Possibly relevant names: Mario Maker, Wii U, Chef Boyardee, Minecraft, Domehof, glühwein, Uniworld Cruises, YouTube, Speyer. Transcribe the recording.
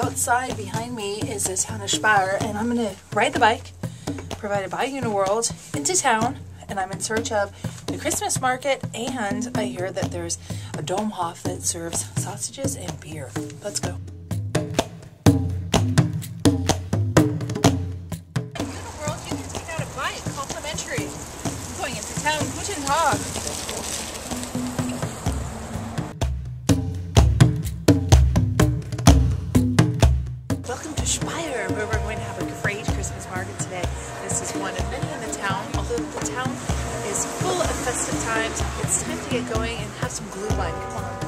outside behind me is the town of Speyer, and I'm going to ride the bike provided by Uniworld into town, and I'm in search of the Christmas market, and I hear that there's a Domehof that serves sausages and beer. Let's go. Uniworld, you can take out a bike, complimentary. I'm going into town. Guten Tag. Welcome to Speyer, where we're going to have a great Christmas market today. This is one of many in the town, although the town is full of festive times. It's time to get going and have some glühwein. Come on.